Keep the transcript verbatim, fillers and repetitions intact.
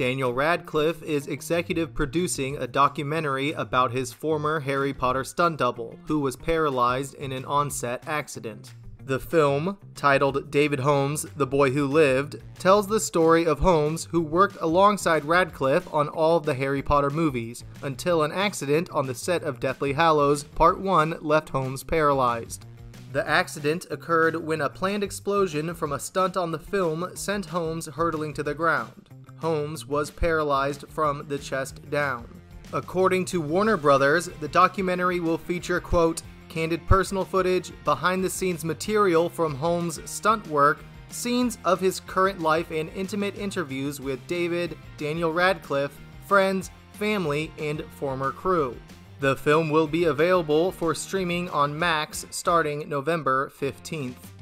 Daniel Radcliffe is executive producing a documentary about his former Harry Potter stunt double, who was paralyzed in an on-set accident. The film, titled David Holmes, The Boy Who Lived, tells the story of Holmes, who worked alongside Radcliffe on all of the Harry Potter movies, until an accident on the set of Deathly Hallows Part one left Holmes paralyzed. The accident occurred when a planned explosion from a stunt on the film sent Holmes hurtling to the ground. Holmes was paralyzed from the chest down. According to Warner Brothers, the documentary will feature, quote, candid personal footage, behind-the-scenes material from Holmes' stunt work, scenes of his current life and intimate interviews with David, Daniel Radcliffe, friends, family, and former crew. The film will be available for streaming on Max starting November fifteenth.